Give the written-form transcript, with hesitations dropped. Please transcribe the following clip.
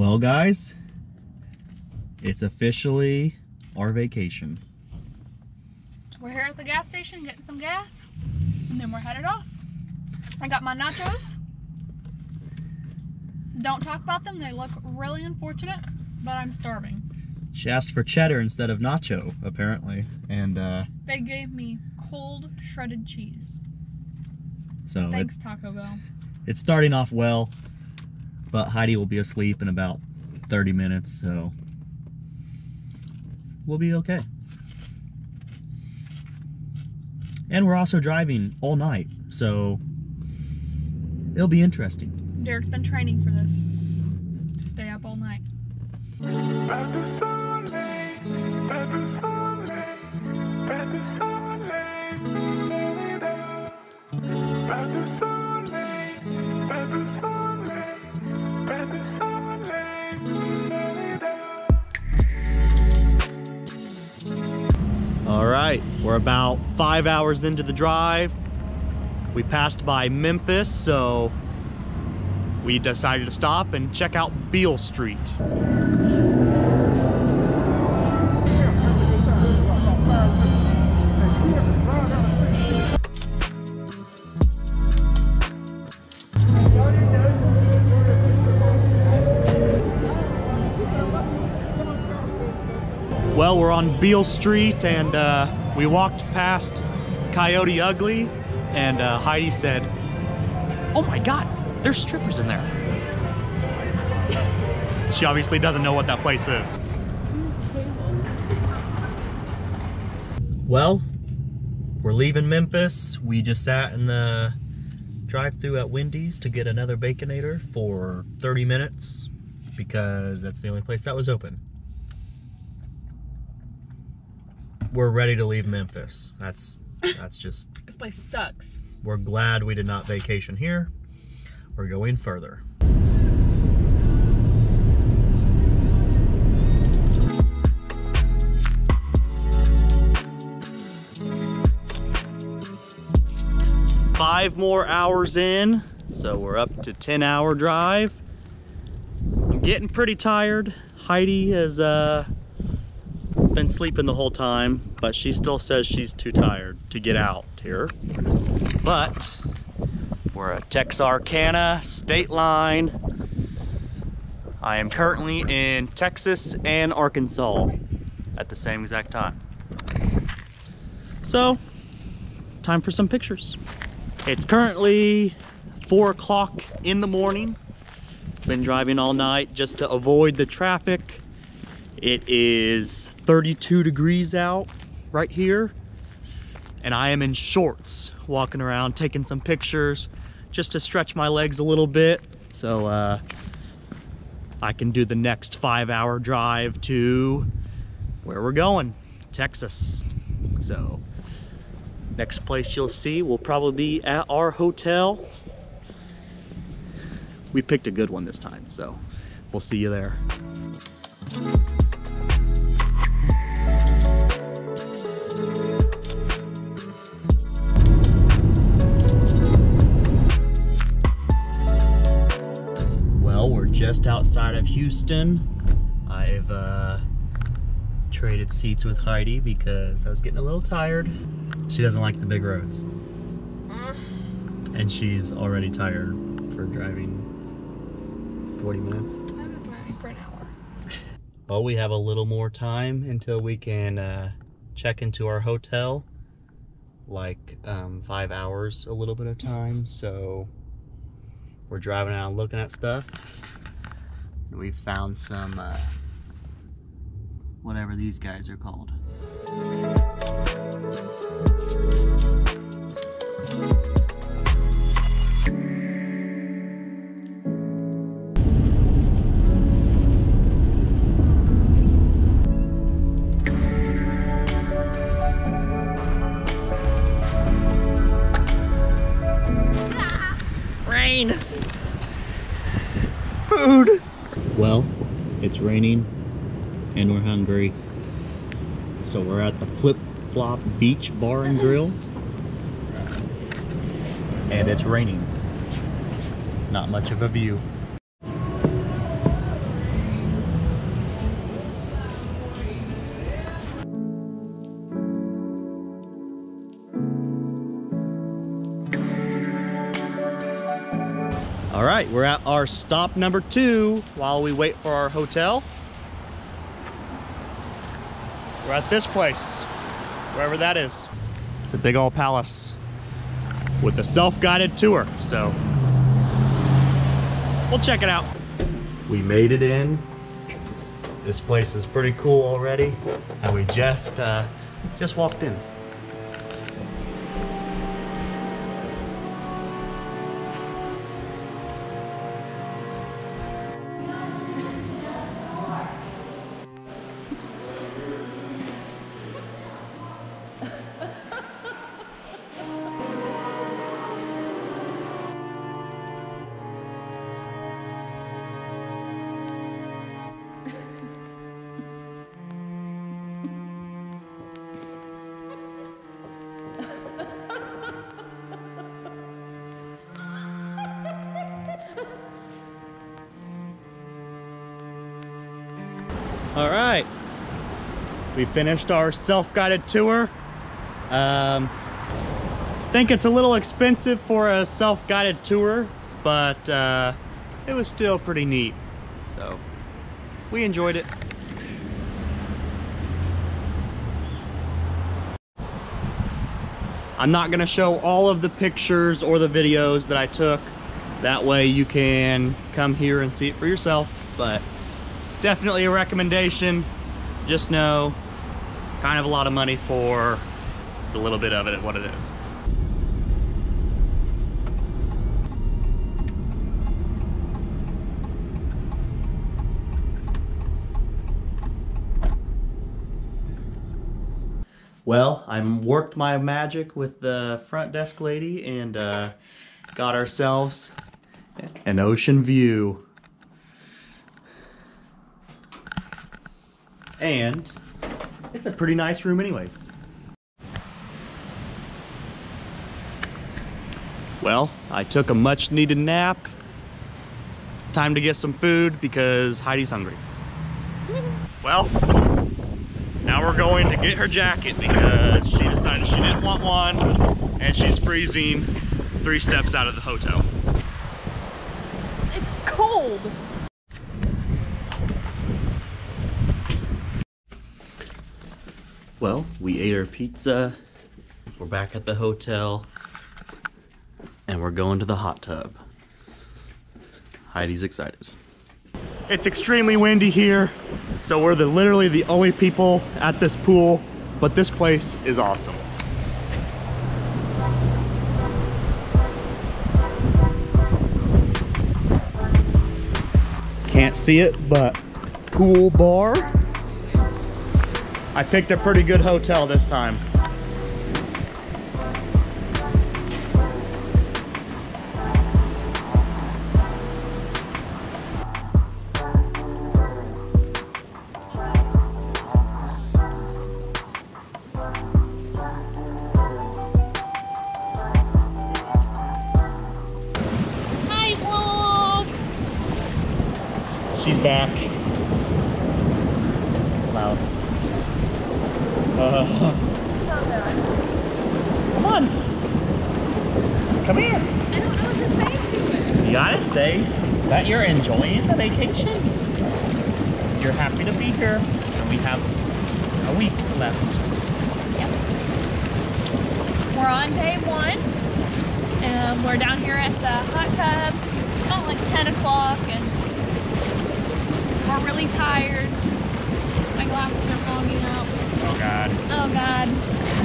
Well, guys, it's officially our vacation. We're here at the gas station getting some gas, and then we're headed off. I got my nachos. Don't talk about them. They look really unfortunate, but I'm starving. She asked for cheddar instead of nacho, apparently, and they gave me cold shredded cheese. So thanks, Taco Bell. It's starting off well. But Heidi will be asleep in about 30 minutes, so we'll be okay. And we're also driving all night, so it'll be interesting. Derek's been training for this. Stay up all night. All right, we're about 5 hours into the drive. We passed by Memphis, so we decided to stop and check out Beale Street. Well, we're on Beale Street, and we walked past Coyote Ugly, and Heidi said, "Oh my God, there's strippers in there." She obviously doesn't know what that place is. Well, we're leaving Memphis. We just sat in the drive-thru at Wendy's to get another Baconator for 30 minutes because that's the only place that was open. We're ready to leave Memphis. That's just... This place sucks. We're glad we did not vacation here. We're going further. Five more hours in, so we're up to 10-hour drive. I'm getting pretty tired. Heidi has been sleeping the whole time, but she still says she's too tired to get out here. But we're at Texarkana state line. I am currently in Texas and Arkansas at the same exact time. So, time for some pictures. It's currently 4 o'clock in the morning. Been driving all night just to avoid the traffic. It is 32 degrees out right here, and I am in shorts walking around taking some pictures just to stretch my legs a little bit, so I can do the next 5-hour drive to where we're going, Texas. So next place you'll see will probably be at our hotel. We picked a good one this time, so we'll see you there. Well, we're just outside of Houston. I've traded seats with Heidi because I was getting a little tired. She doesn't like the big roads. And she's already tired for driving 40 minutes. I've been driving for an hour. Well, we have a little more time until we can check into our hotel, like 5 hours, a little bit of time. So we're driving around looking at stuff. We found some, whatever these guys are called. Food. Well, it's raining and we're hungry, so we're at the Flip Flop Beach Bar and Grill, and it's raining. Not much of a view. All right, we're at our stop number 2 while we wait for our hotel. We're at this place, wherever that is. It's a big old palace with a self-guided tour, so we'll check it out. We made it in. This place is pretty cool already, and we just walked in. All right, we finished our self-guided tour. Think it's a little expensive for a self-guided tour, but it was still pretty neat. So we enjoyed it. I'm not gonna show all of the pictures or the videos that I took. That way you can come here and see it for yourself, but definitely a recommendation. Just know, kind of a lot of money for the little bit of it, what it is. Well, I worked my magic with the front desk lady and got ourselves an ocean view. And it's a pretty nice room anyways. Well, I took a much needed nap. Time to get some food because Heidi's hungry. Well, now we're going to get her jacket because she decided she didn't want one and she's freezing 3 steps out of the hotel. It's cold. Well, we ate our pizza, we're back at the hotel, and we're going to the hot tub. Heidi's excited. It's extremely windy here, so we're literally the only people at this pool, but this place is awesome. Can't see it, but pool bar. I picked a pretty good hotel this time. Hi, vlog! She's back. Loud. Come on. Come here. I don't know what to say. You gotta say that you're enjoying the vacation. You're happy to be here. And we have a week left. Yep. We're on day 1. And we're down here at the hot tub. It's about like 10 o'clock. And we're really tired. My glasses are fogging up. Oh God. Oh God.